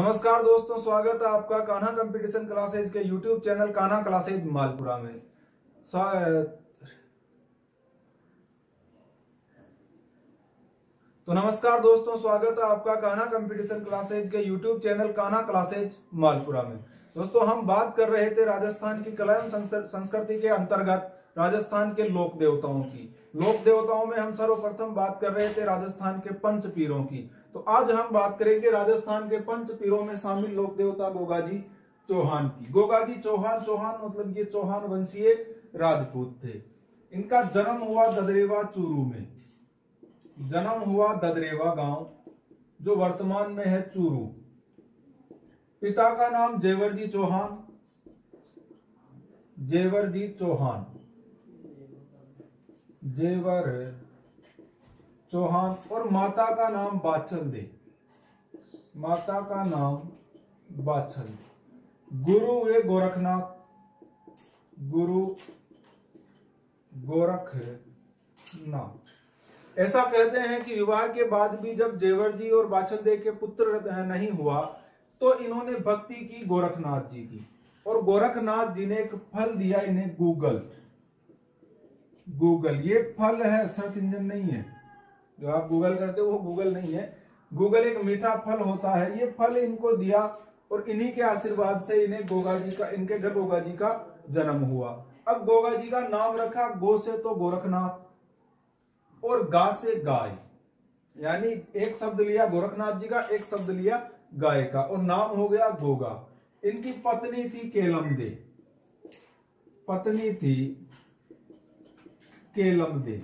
नमस्कार दोस्तों, स्वागत है आपका कान्हा कंपटीशन क्लासेस के YouTube channel Kanha classes Malpura में। नमस्कार दोस्तों, स्वागत है आपका कान्हा कंपटीशन क्लासेस के YouTube channel Kanha classes Malpura में। दोस्तों, हम बात कर रहे थे राजस्थान की कला एवं संस्कृति के अंतर्गत राजस्थान के लोक देवताओं की। लोक देवताओं में हम सर्वप्रथम बात कर रहे थे राजस्थान के पंच पीरों की। तो आज हम बात करेंगे राजस्थान के पंच पीरों में शामिल लोक देवता गोगाजी चौहान की। गोगाजी चौहान, मतलब ये चौहान वंशीय राजपूत थे। इनका जन्म हुआ ददरेवा चूरू में। जन्म हुआ ददरेवा गांव जो वर्तमान में है चूरू। पिता का नाम जेवरजी चौहान, और माता का नाम बाछन दे, गुरु हुए गोरखनाथ, ऐसा कहते हैं कि विवाह के बाद भी जब जेवरजी और बाछन दे के पुत्र नहीं हुआ तो इन्होंने भक्ति की गोरखनाथ जी की, और गोरखनाथ जी ने एक फल दिया इन्हें गूगल। ये फल है, सर्च इंजन नहीं है। जो आप गूगल करते हो वो गूगल नहीं है। गूगल एक मीठा फल होता है, ये फल इनको दिया और इन्हीं के आशीर्वाद से इन्हें गोगाजी का, इनके घर गोगाजी का जन्म हुआ। अब गोगाजी का नाम रखा गो से तो गोरखनाथ और गा से गाय, यानी एक शब्द लिया गोरखनाथ जी का, एक शब्द लिया गाय का, और नाम हो गया गोगा। इनकी पत्नी थी केलम दे,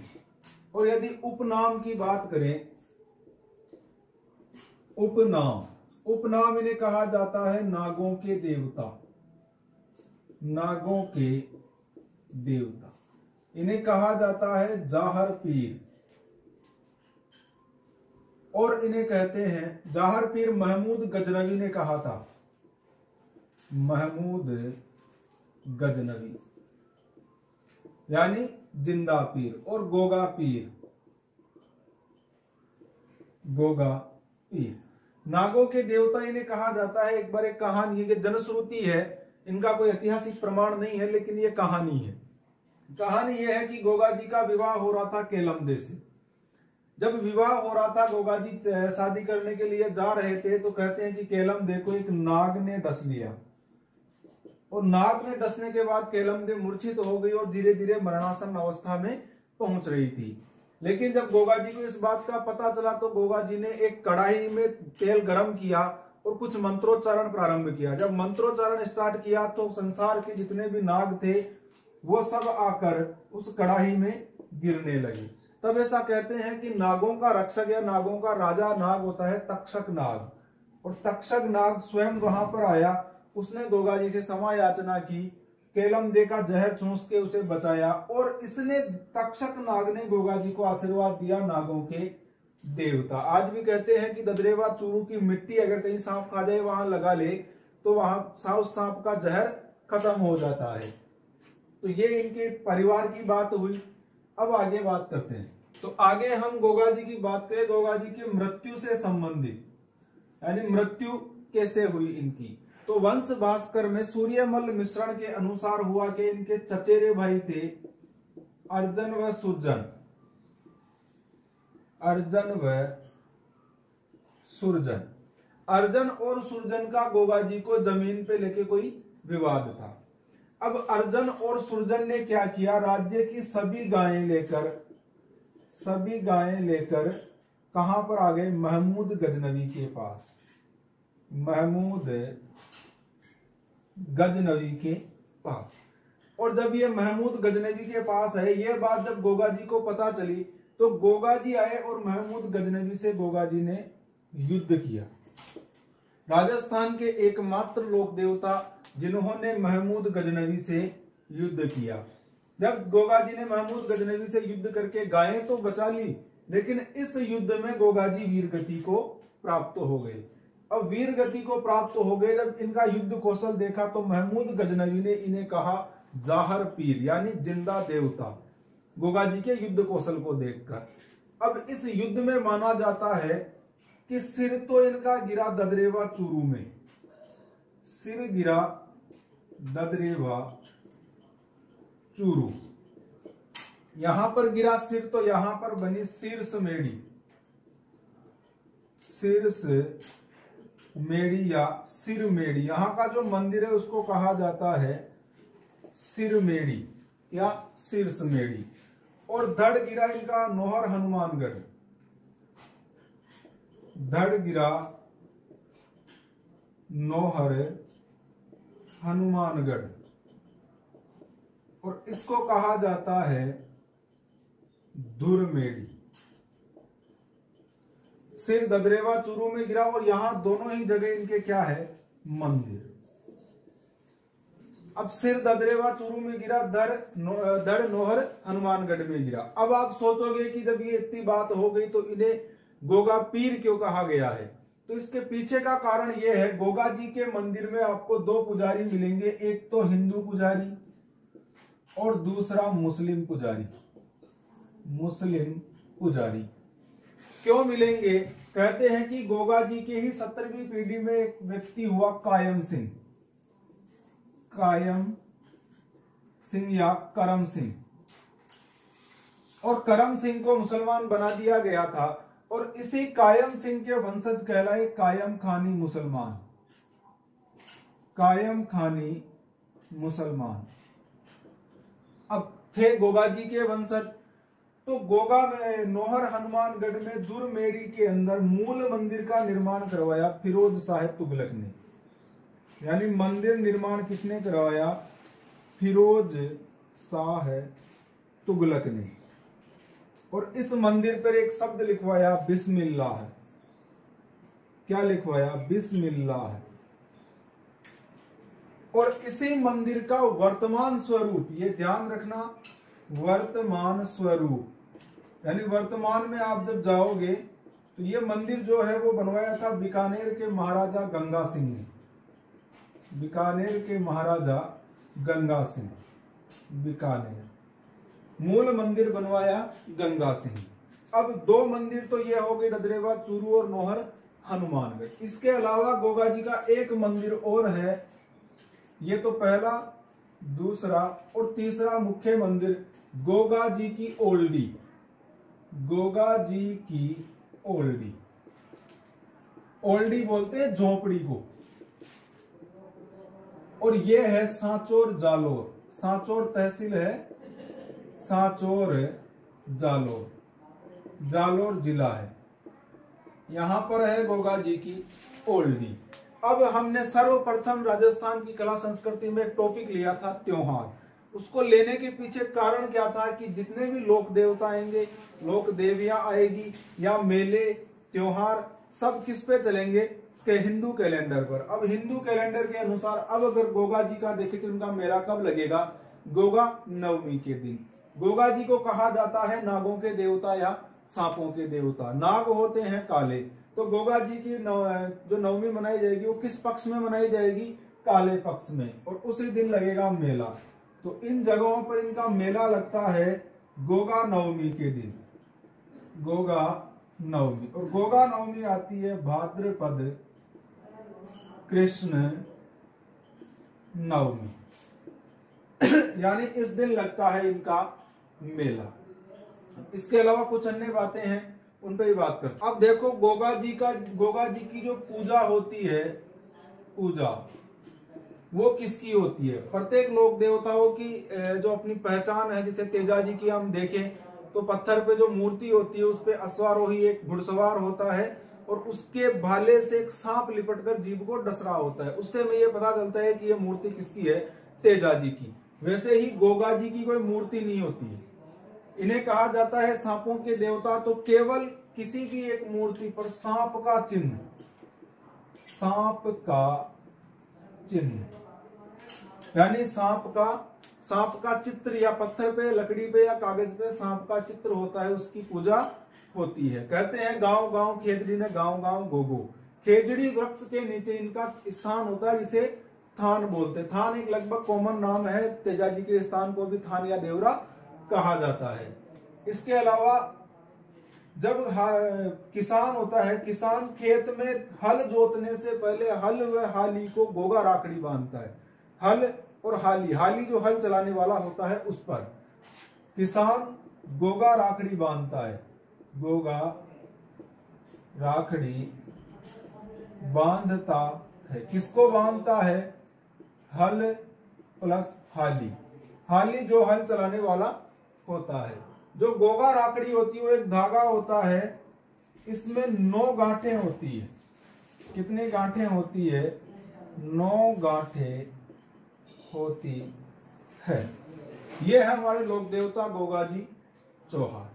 और यदि उपनाम की बात करें, उपनाम इन्हें कहा जाता है नागों के देवता। इन्हें कहा जाता है जाहर पीर, और इन्हें कहते हैं जाहर पीर महमूद गजनवी ने कहा था, यानी जिंदा पीर। और गोगा पीर, नागों के देवता इन्हें कहा जाता है। एक बार एक कहानी है, जनश्रुति है, इनका कोई ऐतिहासिक प्रमाण नहीं है, लेकिन ये कहानी है। कहानी यह है कि गोगा जी का विवाह हो रहा था केलम दे से। जब विवाह हो रहा था, गोगा जी शादी करने के लिए जा रहे थे, तो कहते हैं कि केलम दे को एक नाग ने डस लिया, और नाग ने डसने के बाद केलम दे मूर्छित हो गई और धीरे धीरे मरणासन अवस्था में पहुंच रही थी। लेकिन जब गोगा जी को इस बात का पता चला तो गोगा जी ने एक कढ़ाई में तेल गरम किया और कुछ मंत्रोच्चारण प्रारंभ किया। जब मंत्रोच्चारण स्टार्ट किया तो संसार के जितने भी नाग थे वो सब आकर उस कढ़ाई में गिरने लगे। तब ऐसा कहते हैं कि नागों का रक्षक या नागों का राजा नाग होता है तक्षक नाग, और तक्षक नाग स्वयं वहां पर आया। उसने गोगाजी से क्षमा याचना की, केलम दे का जहर चूस के उसे बचाया, और इसने तक्षक नाग ने गोगाजी को आशीर्वाद दिया नागों के देवता। आज भी कहते हैं कि ददरेवा चूरू की मिट्टी अगर कहीं सांप खा जाए, वहां लगा ले तो वहां सांप का जहर खत्म हो जाता है। तो ये इनके परिवार की बात हुई। अब आगे बात करते हैं। तो आगे हम गोगाजी की बात करें, गोगाजी की मृत्यु से संबंधित, यानी मृत्यु कैसे हुई इनकी, तो वंश भास्कर में सूर्यमल मिश्रण के अनुसार हुआ कि इनके चचेरे भाई थे अर्जुन व सुरजन। अर्जुन और सुरजन का गोगाजी को जमीन पे लेके कोई विवाद था। अब अर्जुन और सुरजन ने क्या किया, राज्य की सभी गायें लेकर कहां पर आ गए, महमूद गजनवी के पास, और जब ये महमूद गजनवी के पास है, ये बात जब गोगाजी को पता चली तो गोगाजी आए और महमूद गजनवी से गोगाजी ने युद्ध किया। राजस्थान के एकमात्र लोक देवता जिन्होंने महमूद गजनवी से युद्ध किया। जब गोगाजी ने महमूद गजनवी से युद्ध करके गायें तो बचा ली, लेकिन इस युद्ध में गोगाजी वीरगति को प्राप्त हो गए। अब वीर गति को प्राप्त हो गए। जब इनका युद्ध कौशल देखा तो महमूद गजनवी ने इन्हें कहा जाहर पीर, यानी जिंदा देवता, गोगाजी के युद्ध कौशल को देखकर। अब इस युद्ध में माना जाता है कि सिर तो इनका गिरा ददरेवा चूरू में, सिर गिरा ददरेवा चूरू, यहां पर गिरा सिर तो यहां पर बनी सिरसमेड़ी, सिरसमेड़ी या सिरमेड़ी। यहां का जो मंदिर है उसको कहा जाता है सिरमेड़ी या सिरसमेड़ी। और धड़ गिरा इनका नोहर हनुमानगढ़, धड़ गिरा नोहर हनुमानगढ़, और इसको कहा जाता है दुर्मेड़ी। सिर ददरेवा चूरू में गिरा और यहां दोनों ही जगह इनके क्या है मंदिर। अब सिर ददरेवा चूरू में गिरा, धड़ नोहर हनुमानगढ़ में गिरा। अब आप सोचोगे कि जब ये इतनी बात हो गई तो इन्हें गोगा पीर क्यों कहा गया है, तो इसके पीछे का कारण यह है, गोगा जी के मंदिर में आपको दो पुजारी मिलेंगे, एक तो हिंदू पुजारी और दूसरा मुस्लिम पुजारी। मुस्लिम पुजारी क्यों मिलेंगे? कहते हैं कि गोगा जी के ही 17वीं पीढ़ी में एक व्यक्ति हुआ कायम सिंह, कायम सिंह या करम सिंह, और करम सिंह को मुसलमान बना दिया गया था, और इसी कायम सिंह के वंशज कहलाए कायम खानी मुसलमान, कायम खानी मुसलमान। अब थे गोगा जी के वंशज, तो गोगा में नोहर हनुमानगढ़ में दुर्मेड़ी के अंदर मूल मंदिर का निर्माण करवाया फिरोज शाह तुगलक ने। यानी मंदिर निर्माण किसने करवाया? फिरोज शाह तुगलक ने। और इस मंदिर पर एक शब्द लिखवाया बिस्मिल्लाह। क्या लिखवाया? बिस्मिल्लाह। और इसी मंदिर का वर्तमान स्वरूप, ये ध्यान रखना, वर्तमान स्वरूप, यानी वर्तमान में आप जब जाओगे तो ये मंदिर जो है वो बनवाया था बीकानेर के महाराजा गंगा सिंह ने, बीकानेर के महाराजा गंगा सिंह, बीकानेर मूल मंदिर बनवाया गंगा सिंह। अब दो मंदिर तो ये हो गए ददरेवा चूरू और नोहर हनुमानगढ़। इसके अलावा गोगा जी का एक मंदिर और है, ये तो पहला, दूसरा और तीसरा मुख्य मंदिर गोगा जी की ओल्डी, गोगा जी की ओल्डी। ओल्डी बोलते हैं झोपड़ी को, और ये है सांचौर जालोर, सांचौर तहसील है, सांचौर जालोर, जालोर जिला है। यहां पर है गोगा जी की ओल्डी। अब हमने सर्वप्रथम राजस्थान की कला संस्कृति में टॉपिक लिया था त्योहार। उसको लेने के पीछे कारण क्या था कि जितने भी लोक देवता आएंगे, लोक देवियां आएगी या मेले त्योहार, सब किस पे चलेंगे के हिंदू कैलेंडर पर। अब हिंदू कैलेंडर के अनुसार अब अगर गोगा जी का देखें तो उनका मेला कब लगेगा? गोगा नवमी के दिन। गोगा जी को कहा जाता है नागों के देवता या सांपों के देवता। नाग होते हैं काले, तो गोगा जी की जो नवमी मनाई जाएगी वो किस पक्ष में मनाई जाएगी? काले पक्ष में, और उसी दिन लगेगा मेला। तो इन जगहों पर इनका मेला लगता है गोगा नवमी के दिन, गोगा नवमी। और गोगा नवमी आती है भाद्रपद कृष्ण नवमी, यानी इस दिन लगता है इनका मेला। इसके अलावा कुछ अन्य बातें हैं, उन पर भी बात करते हैं। अब देखो गोगा जी की जो पूजा होती है, पूजा वो किसकी होती है? प्रत्येक लोक देवताओं की जो अपनी पहचान है, जैसे तेजाजी की हम देखें तो पत्थर पे जो मूर्ति होती है उस पे अश्वारोही एक घुड़सवार होता है और उसके भाले से एक सांप लिपटकर जीभ को डस रहा होता है। उससे हमें ये पता चलता है कि ये मूर्ति किसकी है? तेजाजी की। वैसे ही गोगा जी की कोई मूर्ति नहीं होती है, इन्हें कहा जाता है सांपों के देवता। तो केवल किसी की एक मूर्ति पर सांप का चिन्ह, सांप का चिन्ह, यानी सांप का चित्र या पत्थर पे, लकड़ी पे या कागज पे सांप का चित्र होता है, उसकी पूजा होती है। कहते हैं गांव गांव खेजड़ी ने गांव गांव गोगो। खेजड़ी वृक्ष के नीचे इनका स्थान होता है जिसे थान बोलते हैं। थान एक लगभग कॉमन नाम है, तेजाजी के स्थान को भी थान या देवरा कहा जाता है। इसके अलावा जब किसान होता है, किसान खेत में हल जोतने से पहले हल व हाली को गोगा राखड़ी बांधता है। हल और हाली, हाली जो हल चलाने वाला होता है उस पर किसान गोगा राखड़ी बांधता है। गोगा राखड़ी बांधता है, किसको बांधता है? हल प्लस हाली। हाली जो हल चलाने वाला होता है। जो गोगा राखड़ी होती है वो एक धागा होता है, इसमें 9 गांठें होती है। कितने गांठें होती है? 9 गांठें होती है। ये है हमारे लोक देवता गोगाजी चौहान।